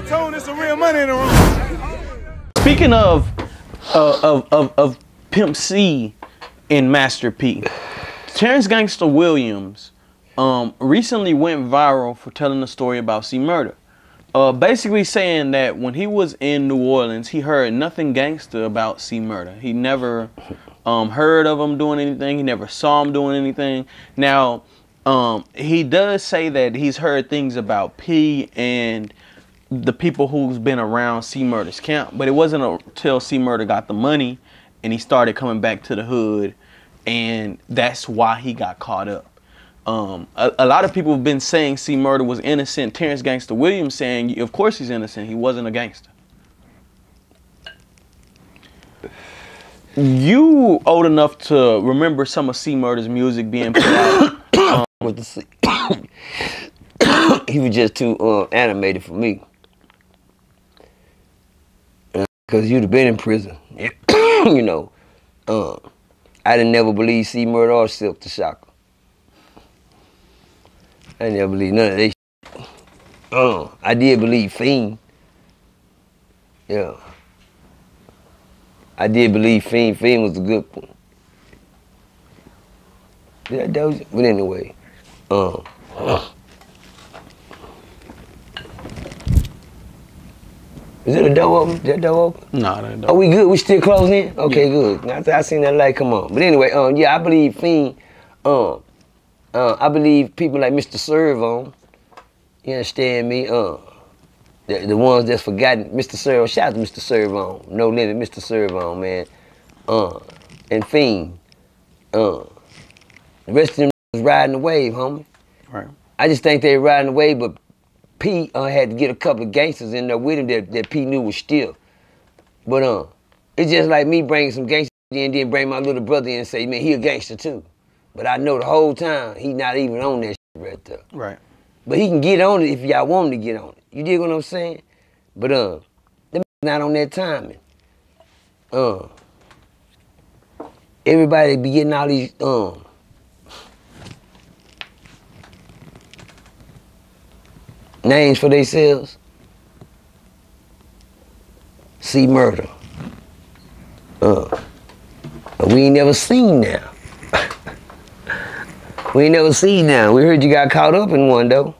that tone, there's some real money in the room. Speaking of Pimp C and Master P, Terrance Gangsta Williams recently went viral for telling a story about C-Murder. Basically saying that when he was in New Orleans, he heard nothing gangster about C-Murder. He never heard of him doing anything. He never saw him doing anything. Now, he does say that he's heard things about P and the people who's been around C-Murder's camp. But it wasn't until C-Murder got the money and he started coming back to the hood, and that's why he got caught up. A lot of people have been saying C-Murder was innocent. Terrance Gangsta Williams saying, of course he's innocent. He wasn't a gangster. You old enough to remember some of C-Murder's music being put out. With the C he was just too animated for me. Because you'd have been in prison. You know, I didn't never believe C-Murder or Silk the Shocker. I never believed none of that shit. I did believe Fiend. Yeah. I did believe Fiend. Fiend was a good one. Yeah, that was, but anyway. Is it a door open? Is that door open? No, that door. Are we good? We still closing? Okay, yeah. Good. Now I seen that light come on. But anyway, yeah, I believe Fiend. I believe people like Mr. Serv-On, you understand me? The ones that's forgotten, Mr. Serv-On, shout out to Mr. Serv-On, No Limit, Mr. Serv-On, man. And Fiend. The rest of them was riding the wave, homie. Right. I just think they riding the wave, but P had to get a couple of gangsters in there with him that P knew was still. But it's just like me bringing some gangsters in, then bring my little brother in and say, man, he a gangster too. But I know the whole time he's not even on that shit right there. Right. But he can get on it if y'all want him to get on it. You dig what I'm saying? But them not on that timing. Everybody be getting all these names for themselves. C-Murder. We ain't never seen now. We ain't never seen now. We heard you got caught up in one, though.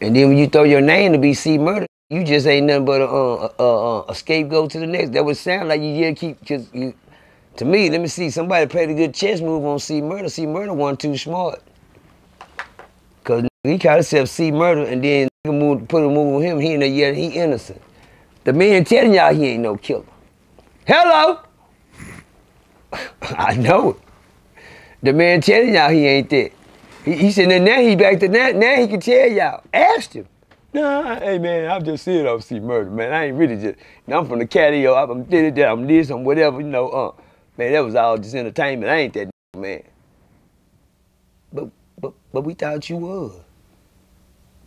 And then when you throw your name to be C-Murder, you just ain't nothing but a scapegoat to the next. That would sound like you to me, let me see, somebody played a good chess move on C-Murder. C-Murder wasn't too smart. Because he called himself C-Murder, and then put a move on him. He ain't yet, he innocent. The man telling y'all he ain't no killer. Hello! I know it. The man telling y'all he ain't that. He said, now he back to that. Now he can tell y'all. Asked him. Nah, hey man, I'm just seeing off C-Murder, man. I ain't really just, I'm from the catio, I'm this, I'm whatever, you know. Man, that was all just entertainment. I ain't that man. But we thought you was.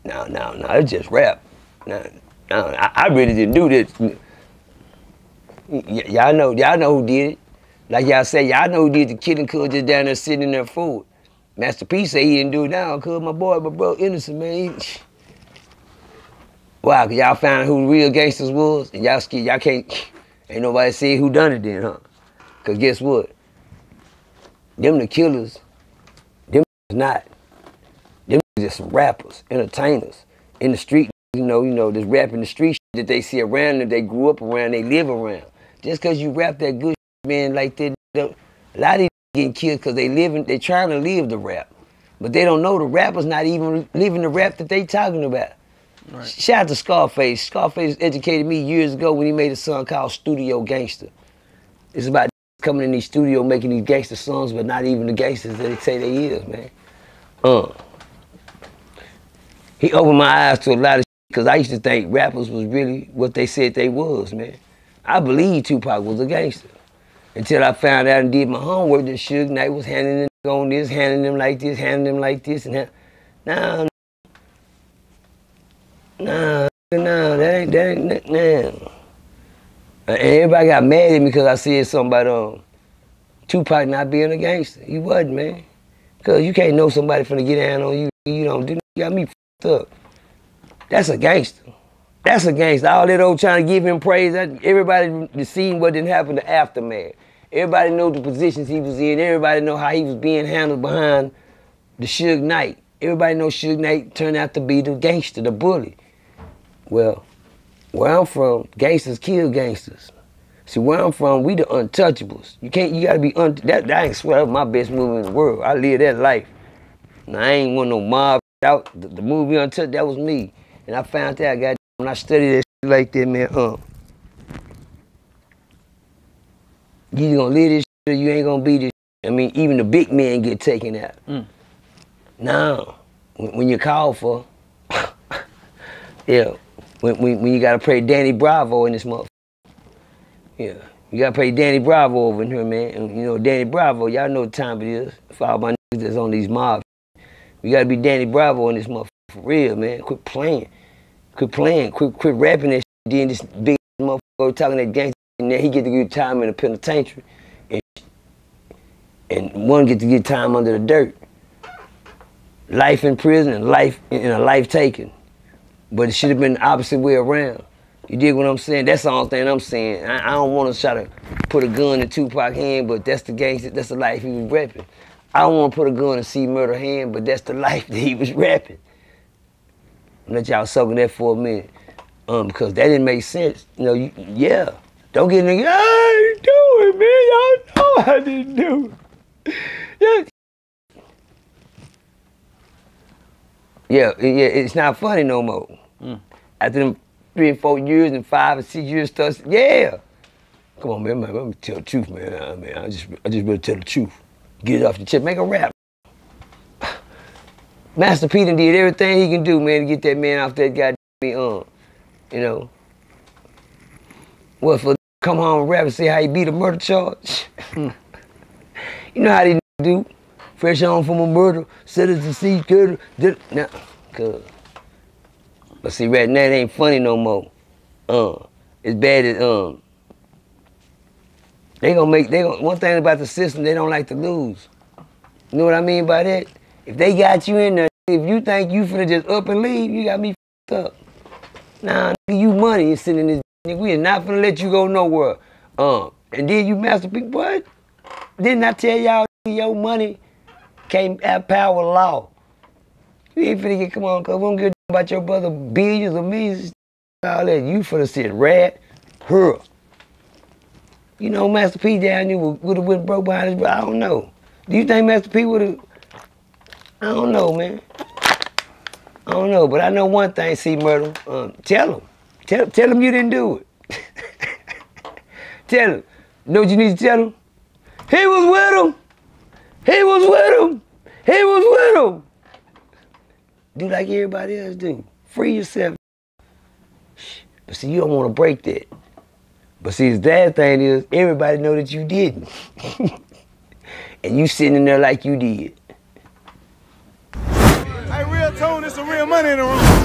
No, it's just rap. No, I really didn't do this. Y'all know who did it. Like y'all say, y'all know who did the killing, cuz just down there sitting in there food. Master P say he didn't do it now, cuz my bro, innocent, man. Wow, cuz y'all found out who the real gangsters was, and y'all scared, y'all can't, ain't nobody see who done it then, huh? Cuz guess what? Them the killers, them not. Them just some rappers, entertainers, in the street, you know, just rapping the street that they see around them, they grew up around, they live around. Just cuz you rap that good, man, like that, a lot of these getting killed because they trying to live the rap, but they don't know the rappers not even living the rap that they talking about. Right. Shout out to Scarface. Scarface educated me years ago when he made a song called Studio Gangsta. It's about coming in these studio making these gangster songs, but not even the gangsters that they say they is, man. He opened my eyes to a lot of shit because I used to think rappers was really what they said they was, man. I believe Tupac was a gangster. Until I found out and did my homework that Suge Knight was handing them on this, handing them like this, and no, that ain't. And everybody got mad at me because I said something about Tupac not being a gangster. He wasn't, man. Because you can't know somebody finna get down on you. You don't do. You got me fucked up. That's a gangster. That's a gangster. All that old trying to give him praise. Everybody seen what didn't happen to Aftermath. Everybody know the positions he was in. Everybody know how he was being handled behind the Suge Knight. Everybody know Suge Knight turned out to be the gangster, the bully. Well, where I'm from, gangsters kill gangsters. See, where I'm from, we the untouchables. You can't, you gotta be I ain't swear that was my best movie in the world. I live that life. Now, I ain't want no mob out. The movie Untouchables, that was me. And I found out, goddamn, when I studied that shit like that, man, you either gonna live this shit or you ain't gonna be this shit. I mean, even the big men get taken out. Mm. Now, when you call for, yeah, when you gotta play Danny Bravo in this motherfucker. Yeah, you gotta play Danny Bravo over in here, man. And, you know, Danny Bravo, y'all know what time it is. For all my niggas that's on these mobs. We gotta be Danny Bravo in this motherfucker for real, man. Quit playing. Quit rapping that shit. Then this big motherfucker talking that gangster. And then he get to get time in the penitentiary. And one get to get time under the dirt. Life in prison and life in a life taken. But it should have been the opposite way around. You dig what I'm saying? That's the only thing I'm saying. I don't want to try to put a gun in Tupac's hand, but that's the gangster, that's the life he was rapping. I don't want to put a gun in C-Murder's hand, but that's the life that he was rapping. I'll let y'all soak in that for a minute. Because that didn't make sense. You know, yeah. Don't get nigga, I ain't do it, man. Y'all know I didn't do it. Yeah, it's not funny no more. Mm. After them 3 and 4 years and 5 and 6 years stuff, yeah. Come on, man, let me tell the truth, man. I mean, I just better tell the truth. Get it off the chip, make a rap. Master P done did everything he can do, man, to get that man off that goddamn, you know. What for? Come home and rap and say how he beat a murder charge. You know how they do. Fresh home from a murder, citizen see good. Nah, cuz. But see, right now it ain't funny no more. It's bad that one thing about the system, they don't like to lose. You know what I mean by that? If they got you in there, if you think you finna just up and leave, you got me f***ed up. Nah, nigga, you money is sitting in this nigga. We are not finna let you go nowhere. And then you Master P, what? Didn't I tell y'all your money can't have power law? You ain't finna get, come on, cuz we don't give a about your brother billions of millions, all that. You finna sit rat, her. You know Master P down there would've went broke behind his brother. I don't know. Do you think Master P would've? I don't know, man. I don't know, but I know one thing, C-Murder. Tell him. Tell him you didn't do it. Tell him. You know what you need to tell him? He was with him. He was with him. He was with him. Do like everybody else do. Free yourself. But see, you don't want to break that. But see, the bad thing is, everybody know that you didn't. And you sitting in there like you did. Hey, real tone, there's some real money in the room.